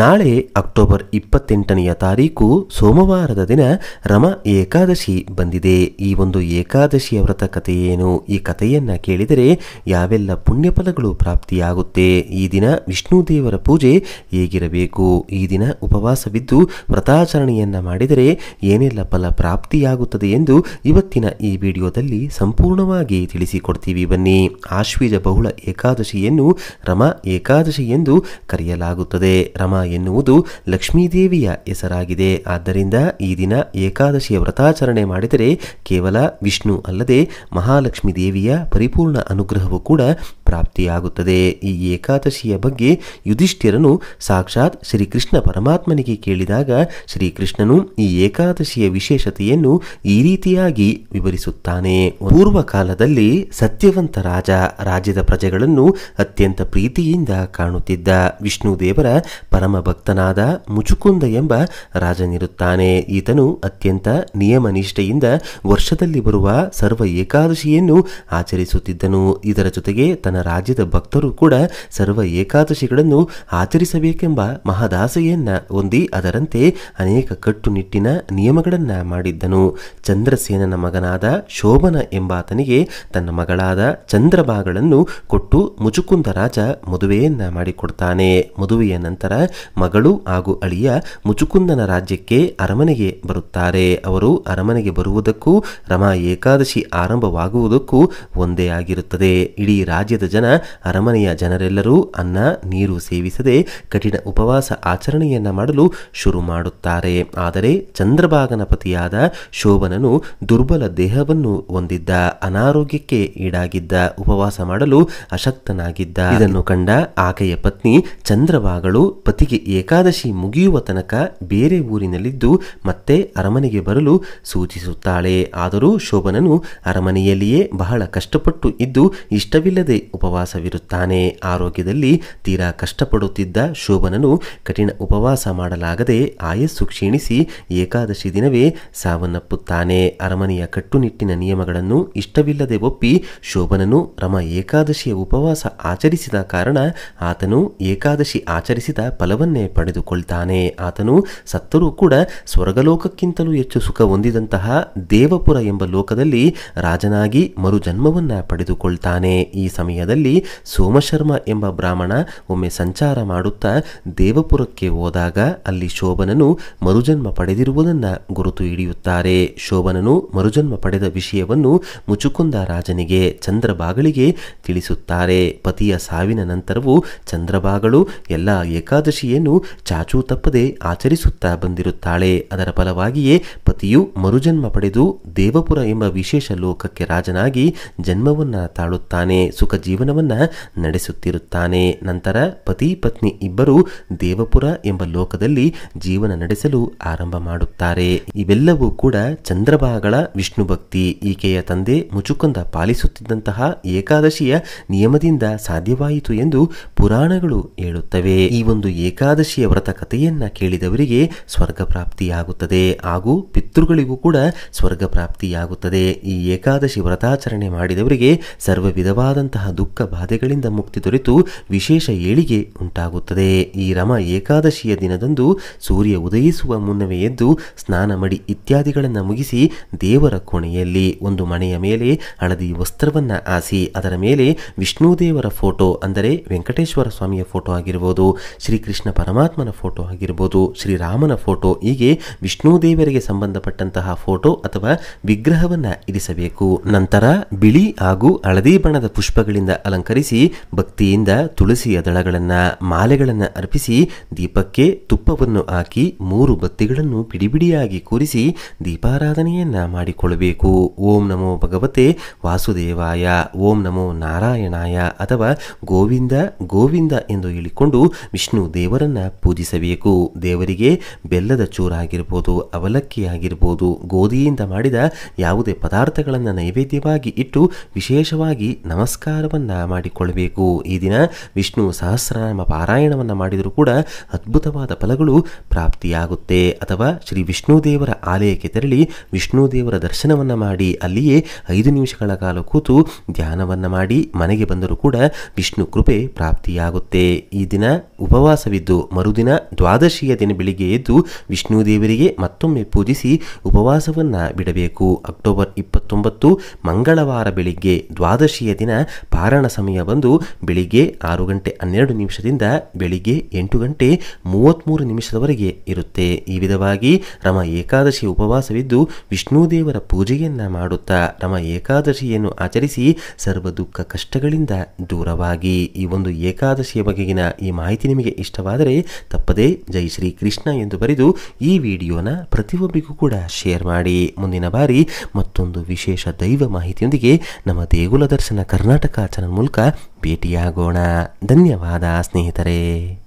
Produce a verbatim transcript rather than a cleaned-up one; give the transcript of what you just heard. ನಾಳೆ ಅಕ್ಟೋಬರ್ ಇಪ್ಪತ್ತೆಂಟನೆಯ ತಾರೀಕು ಸೋಮವಾರದ ದಿನ ರಮ ಏಕಾದಶಿ ಬಂದಿದೆ. ಈ ಒಂದು ಏಕಾದಶಿಯ ವ್ರತ ಕಥೆ ಏನು? ಈ ಕಥೆಯನ್ನು ಕೇಳಿದರೆ ಯಾವೆಲ್ಲ ಪುಣ್ಯಫಲಗಳು ಪ್ರಾಪ್ತಿಯಾಗುತ್ತೆ? ಈ ದಿನ ವಿಷ್ಣು ದೇವರ ಪೂಜೆ ಹೇಗಿರಬೇಕು? ಈ ದಿನ ಉಪವಾಸವಿದ್ದು ವ್ರತಾಚರಣೆಯನ್ನು ಮಾಡಿದರೆ ಏನೆಲ್ಲ ಫಲ ಪ್ರಾಪ್ತಿಯಾಗುತ್ತದೆ ಎಂದು ಇವತ್ತಿನ ಈ ವಿಡಿಯೋದಲ್ಲಿ ಸಂಪೂರ್ಣವಾಗಿ ತಿಳಿಸಿಕೊಡ್ತೀವಿ. ಬನ್ನಿ. ಆಶ್ವೀಜ ಬಹುಳ ಏಕಾದಶಿಯನ್ನು ರಮ ಏಕಾದಶಿ ಎಂದು ಕರೆಯಲಾಗುತ್ತದೆ. ರಮ ಎನ್ನುವುದು ಲಕ್ಷ್ಮೀದೇವಿಯ ಹೆಸರಾಗಿದೆ. ಆದ್ದರಿಂದ ಈ ದಿನ ಏಕಾದಶಿಯ ವ್ರತಾಚರಣೆ ಮಾಡಿದರೆ ಕೇವಲ ವಿಷ್ಣು ಅಲ್ಲದೆ ಮಹಾಲಕ್ಷ್ಮೀ ದೇವಿಯ ಪರಿಪೂರ್ಣ ಅನುಗ್ರಹವೂ ಕೂಡ ಪ್ರಾಪ್ತಿಯಾಗುತ್ತದೆ. ಈ ಏಕಾದಶಿಯ ಬಗ್ಗೆ ಯುಧಿಷ್ಠಿರನು ಸಾಕ್ಷಾತ್ ಶ್ರೀಕೃಷ್ಣ ಪರಮಾತ್ಮನಿಗೆ ಕೇಳಿದಾಗ ಶ್ರೀಕೃಷ್ಣನು ಈ ಏಕಾದಶಿಯ ವಿಶೇಷತೆಯನ್ನು ಈ ರೀತಿಯಾಗಿ ವಿವರಿಸುತ್ತಾನೆ. ಪೂರ್ವ ಕಾಲದಲ್ಲಿ ಸತ್ಯವಂತ ರಾಜ ರಾಜ್ಯದ ಪ್ರಜೆಗಳನ್ನು ಅತ್ಯಂತ ಪ್ರೀತಿಯಿಂದ ಕಾಣುತ್ತಿದ್ದ. ವಿಷ್ಣು ದೇವರ ಪರಮ ಭಕ್ತನಾದ ಮುಚುಕುಂದ ಎಂಬ ರಾಜನಿರುತ್ತಾನೆ. ಈತನು ಅತ್ಯಂತ ನಿಯಮ ನಿಷ್ಠೆಯಿಂದ ವರ್ಷದಲ್ಲಿ ಬರುವ ಸರ್ವ ಏಕಾದಶಿಯನ್ನು ಆಚರಿಸುತ್ತಿದ್ದನು. ಇದರ ಜೊತೆಗೆ ತನ್ನ ರಾಜ್ಯದ ಭಕ್ತರು ಕೂಡ ಸರ್ವ ಏಕಾದಶಿಗಳನ್ನು ಆಚರಿಸಬೇಕೆಂಬ ಮಹದಾಸೆಯನ್ನ ಹೊಂದಿ ಅದರಂತೆ ಅನೇಕ ಕಟ್ಟುನಿಟ್ಟಿನ ನಿಯಮಗಳನ್ನು ಮಾಡಿದ್ದನು. ಚಂದ್ರಸೇನನ ಮಗನಾದ ಶೋಭನ ಎಂಬಾತನಿಗೆ ತನ್ನ ಮಗಳಾದ ಚಂದ್ರಭಾಗಳನ್ನು ಕೊಟ್ಟು ಮುಚುಕುಂದ ರಾಜ ಮದುವೆಯನ್ನ ಮಾಡಿಕೊಡ್ತಾನೆ. ಮದುವೆಯ ನಂತರ ಮಗಳು ಹಾಗೂ ಅಳಿಯ ಮುಚುಕುಂದನ ರಾಜ್ಯಕ್ಕೆ ಅರಮನೆಗೆ ಬರುತ್ತಾರೆ. ಅವರು ಅರಮನೆಗೆ ಬರುವುದಕ್ಕೂ ರಮಾ ಏಕಾದಶಿ ಆರಂಭವಾಗುವುದಕ್ಕೂ ಒಂದೇ ಆಗಿರುತ್ತದೆ. ಇಡೀ ರಾಜ್ಯದ ಜನ ಅರಮನೆಯ ಜನರೆಲ್ಲರೂ ಅನ್ನ ನೀರು ಸೇವಿಸದೆ ಕಠಿಣ ಉಪವಾಸ ಆಚರಣೆಯನ್ನ ಮಾಡಲು ಶುರು ಮಾಡುತ್ತಾರೆ. ಆದರೆ ಚಂದ್ರಭಾಗನ ಪತಿಯಾದ ಶೋಭನನು ದುರ್ಬಲ ದೇಹವನ್ನು ಹೊಂದಿದ್ದ, ಅನಾರೋಗ್ಯಕ್ಕೆ ಈಡಾಗಿದ್ದ, ಉಪವಾಸ ಮಾಡಲು ಅಶಕ್ತನಾಗಿದ್ದ. ಇದನ್ನು ಕಂಡ ಆಕೆಯ ಪತ್ನಿ ಚಂದ್ರಭಾಗ ಪತಿಗೆ ಏಕಾದಶಿ ಮುಗಿಯುವ ತನಕ ಬೇರೆ ಊರಿನಲ್ಲಿದ್ದು ಮತ್ತೆ ಅರಮನೆಗೆ ಬರಲು ಸೂಚಿಸುತ್ತಾಳೆ. ಆದರೂ ಶೋಭನನು ಅರಮನೆಯಲ್ಲಿಯೇ ಬಹಳ ಕಷ್ಟಪಟ್ಟು ಇದ್ದು ಇಷ್ಟವಿಲ್ಲದೆ ಉಪವಾಸವಿರುತ್ತಾನೆ. ಆರೋಗ್ಯದಲ್ಲಿ ತೀರಾ ಕಷ್ಟಪಡುತ್ತಿದ್ದ ಶೋಭನನು ಕಠಿಣ ಉಪವಾಸ ಮಾಡಲಾಗದೆ ಆಯಸ್ಸು ಕ್ಷೀಣಿಸಿ ಏಕಾದಶಿ ದಿನವೇ ಸಾವನ್ನಪ್ಪುತ್ತಾನೆ. ಅರಮನೆಯ ಕಟ್ಟುನಿಟ್ಟಿನ ನಿಯಮಗಳನ್ನು ಇಷ್ಟವಿಲ್ಲದೆ ಒಪ್ಪಿ ಶೋಭನನು ರಮ ಏಕಾದಶಿಯ ಉಪವಾಸ ಆಚರಿಸಿದ ಕಾರಣ ಆತನು ಏಕಾದಶಿ ಆಚರಿಸಿದ ಫಲವನ್ನೇ ಪಡೆದುಕೊಳ್ತಾನೆ. ಆತನು ಸತ್ತರೂ ಕೂಡ ಸ್ವರ್ಗಲೋಕಕ್ಕಿಂತಲೂ ಹೆಚ್ಚು ಸುಖ ಹೊಂದಿದಂತಹ ದೇವಪುರ ಎಂಬ ಲೋಕದಲ್ಲಿ ರಾಜನಾಗಿ ಮರುಜನ್ಮವನ್ನ ಪಡೆದುಕೊಳ್ತಾನೆ. ಈ ಸಮಯದಲ್ಲಿ ಸೋಮಶರ್ಮ ಎಂಬ ಬ್ರಾಹ್ಮಣ ಒಮ್ಮೆ ಸಂಚಾರ ಮಾಡುತ್ತಾ ದೇವಪುರಕ್ಕೆ ಹೋದಾಗ ಅಲ್ಲಿ ಶೋಭನನು ಮರುಜನ್ಮ ಪಡೆದಿರುವುದನ್ನ ಗುರುತು ಹಿಡಿಯುತ್ತಾರೆ. ಶೋಭನನು ಮರುಜನ್ಮ ಪಡೆದ ವಿಷಯವನ್ನು ಮುಚುಕುಂದ ರಾಜನಿಗೆ ಚಂದ್ರಭಾಗಳಿಗೆ ತಿಳಿಸುತ್ತಾರೆ. ಪತಿಯ ಸಾವಿನ ನಂತರವೂ ಚಂದ್ರಭಾಗಳು ಎಲ್ಲ ಏಕಾದಶಿಯನ್ನು ಚಾಚೂ ತಪ್ಪದೆ ಆಚರಿಸುತ್ತಾ ಬಂದಿರುತ್ತಾಳೆ. ಅದರ ಫಲವಾಗಿಯೇ ಪತಿಯು ಮರುಜನ್ಮ ಪಡೆದು ದೇವಪುರ ಎಂಬ ವಿಶೇಷ ಲೋಕಕ್ಕೆ ರಾಜನಾಗಿ ಜನ್ಮವನ್ನ ತಾಳುತ್ತಾನೆ, ಸುಖ ಜೀವನವನ್ನ ನಡೆಸುತ್ತಿರುತ್ತಾನೆ. ನಂತರ ಪತಿ ಪತ್ನಿ ಇಬ್ಬರು ದೇವಪುರ ಎಂಬ ಲೋಕದಲ್ಲಿ ಜೀವನ ನಡೆಸಲು ಆರಂಭ ಮಾಡುತ್ತಾರೆ. ಇವೆಲ್ಲವೂ ಕೂಡ ಚಂದ್ರಭಾಗಳ ವಿಷ್ಣು ಭಕ್ತಿ, ಈಕೆಯ ತಂದೆ ಮುಚುಕುಂದ ಪಾಲಿಸುತ್ತಿದ್ದಂತಹ ಏಕಾದಶಿಯ ನಿಯಮದಿಂದ ಸಾಧ್ಯವಾಯಿತು ಎಂದು ಪುರಾಣಗಳು ಹೇಳುತ್ತವೆ. ಈ ಒಂದು ಏಕಾದಶಿಯ ವ್ರತ ಕಥೆಯನ್ನ ಕೇಳಿದವರಿಗೆ ಸ್ವರ್ಗ ಪ್ರಾಪ್ತಿಯಾಗುತ್ತದೆ ಹಾಗೂ ಪಿತೃಗಳಿಗೂ ಕೂಡ ಸ್ವರ್ಗ ಪ್ರಾಪ್ತಿಯಾಗುತ್ತದೆ. ಈ ಏಕಾದಶಿ ವ್ರತಾಚರಣೆ ಮಾಡಿದವರಿಗೆ ಸರ್ವ ವಿಧವಾದಂತಹ ದುಃಖ ಬಾಧೆಗಳಿಂದ ಮುಕ್ತಿ ದೊರೆತು ವಿಶೇಷ ಏಳಿಗೆ ಉಂಟಾಗುತ್ತದೆ. ಈ ರಮ ಏಕಾದಶಿಯ ದಿನದಂದು ಸೂರ್ಯ ಉದಯಿಸುವ ಮುನ್ನವೇ ಎದ್ದು ಸ್ನಾನ ಮಾಡಿ ಇತ್ಯಾದಿಗಳನ್ನು ಮುಗಿಸಿ ದೇವರ ಕೋಣೆಯಲ್ಲಿ ಒಂದು ಮಣೆಯ ಮೇಲೆ ಹಳದಿ ವಸ್ತ್ರವನ್ನ ಹಾಸಿ ಅದರ ಮೇಲೆ ವಿಷ್ಣು ದೇವರ ಫೋಟೋ ಅಂದರೆ ವೆಂಕಟೇಶ್ವರ ಸ್ವಾಮಿಯ ಫೋಟೋ ಆಗಿರಬಹುದು, ಶ್ರೀಕೃಷ್ಣ ಪರಮಾತ್ಮನ ಫೋಟೋ ಆಗಿರಬಹುದು, ಶ್ರೀರಾಮನ ಫೋಟೋ, ಹೀಗೆ ವಿಷ್ಣು ದೇವರಿಗೆ ಸಂಬಂಧಪಟ್ಟಂತಹ ಫೋಟೋ ಅಥವಾ ವಿಗ್ರಹವನ್ನ ಇರಿಸಬೇಕು. ನಂತರ ಬಿಳಿ ಹಾಗೂ ಹಳದಿ ಬಣ್ಣದ ಪುಷ್ಪಗಳಿಂದ ಅಲಂಕರಿಸಿ ಭಕ್ತಿಯಿಂದ ತುಳಸಿಯ ದಳಗಳನ್ನ ಮಾಲೆಗಳನ್ನ ಅರ್ಪಿಸಿ ದೀಪಕ್ಕೆ ತುಪ್ಪವನ್ನು ಹಾಕಿ ಮೂರು ಬತ್ತಿಗಳನ್ನು ಬಿಡಿಬಿಡಿಯಾಗಿ ಕೂರಿಸಿ ದೀಪಾರಾಧನೆಯನ್ನ ಮಾಡಿಕೊಳ್ಳಬೇಕು. ಓಂ ನಮೋ ಭಗವತೆ ವಾಸುದೇವಾಯ, ಓಂ ನಮೋ ನಾರಾಯಣಾಯ ಅಥವಾ ಗೋವಿಂದ ಗೋವಿಂದ ಎಂದು ಹೇಳಿಕೊಂಡು ವಿಷ್ಣು ದೇವರನ್ನ ಪೂಜಿಸಬೇಕು. ದೇವರಿಗೆ ಬೆಲ್ಲದ ಚೂರಾಗಿರ್ಬೋದು, ಅವಲಕ್ಕಿ ಆಗಿರ್ಬೋದು, ಗೋಧಿಯಿಂದ ಮಾಡಿದ ಯಾವುದೇ ಪದಾರ್ಥಗಳನ್ನು ನೈವೇದ್ಯವಾಗಿ ಇಟ್ಟು ವಿಶೇಷವಾಗಿ ನಮಸ್ಕಾರವನ್ನು ಪಾರಾಯಣವನ್ನು ಮಾಡಿಕೊಳ್ಳಬೇಕು। ಈ ದಿನ ವಿಷ್ಣು ಸಹಸ್ರನಾಮ ಪಾರಾಯಣವನ್ನು ಮಾಡಿದರೂ ಕೂಡ ಅದ್ಭುತವಾದ ಫಲಗಳು ಪ್ರಾಪ್ತಿಯಾಗುತ್ತೆ। ಅಥವಾ ಶ್ರೀ ವಿಷ್ಣು ದೇವರ ಆಲಯಕ್ಕೆ ತೆರಳಿ ವಿಷ್ಣು ದೇವರ ದರ್ಶನವನ್ನು ಮಾಡಿ ಅಲ್ಲಿಯೇ ಐದು ನಿಮಿಷಗಳ ಕಾಲ ಕೂತು ಧ್ಯಾನವನ್ನು ಮಾಡಿ ಮನೆಗೆ ಬಂದರೂ ಕೂಡ ವಿಷ್ಣು ಕೃಪೆ ಪ್ರಾಪ್ತಿಯಾಗುತ್ತೆ। ಈ ದಿನ ಉಪವಾಸವಿದ್ದು ಮರುದಿನ ದ್ವಾದಶಿಯ ದಿನ ಬೆಳಿಗ್ಗೆ ಎದ್ದು ವಿಷ್ಣು ದೇವರಿಗೆ ಮತ್ತೊಮ್ಮೆ ಪೂಜಿಸಿ ಉಪವಾಸವನ್ನು ಬಿಡಬೇಕು। ಅಕ್ಟೋಬರ್ ಇಪ್ಪತ್ತೊಂಬತ್ತು ಮಂಗಳವಾರ ಬೆಳಿಗ್ಗೆ ದ್ವಾದಶಿಯ ದಿನ ಪಾರಾಯಣ ಸಮಯ ಬಂದು ಬೆಳಿಗ್ಗೆ ಆರು ಗಂಟೆ ಹನ್ನೆರಡು ನಿಮಿಷದಿಂದ ಬೆಳಿಗ್ಗೆ ಎಂಟು ಗಂಟೆ ಮೂವತ್ತ್ಮೂರು ನಿಮಿಷದವರೆಗೆ ಇರುತ್ತೆ। ಈ ವಿಧವಾಗಿ ರಮ ಏಕಾದಶಿ ಉಪವಾಸವಿದ್ದು ವಿಷ್ಣು ದೇವರ ಪೂಜೆಯನ್ನು ಮಾಡುತ್ತಾ ರಮ ಏಕಾದಶಿಯನ್ನು ಆಚರಿಸಿ ಸರ್ವ ದುಃಖ ಕಷ್ಟಗಳಿಂದ ದೂರವಾಗಿ ಈ ಒಂದು ಏಕಾದಶಿಯ ಬಗೆಗಿನ ಈ ಮಾಹಿತಿ ನಿಮಗೆ ಇಷ್ಟವಾದರೆ ತಪ್ಪದೇ ಜೈ ಶ್ರೀ ಕೃಷ್ಣ ಎಂದು ಬರೆದು ಈ ವಿಡಿಯೋನ ಪ್ರತಿಯೊಬ್ಬರಿಗೂ ಕೂಡ ಶೇರ್ ಮಾಡಿ। ಮುಂದಿನ ಬಾರಿ ಮತ್ತೊಂದು ವಿಶೇಷ ದೈವ ಮಾಹಿತಿಯೊಂದಿಗೆ ನಮ್ಮ ದೇಗುಲ ದರ್ಶನ ಕರ್ನಾಟಕ ಚಾನಲ್ ಮೂಲಕ ಭೇಟಿಯಾಗೋಣ। ಧನ್ಯವಾದ ಸ್ನೇಹಿತರೆ।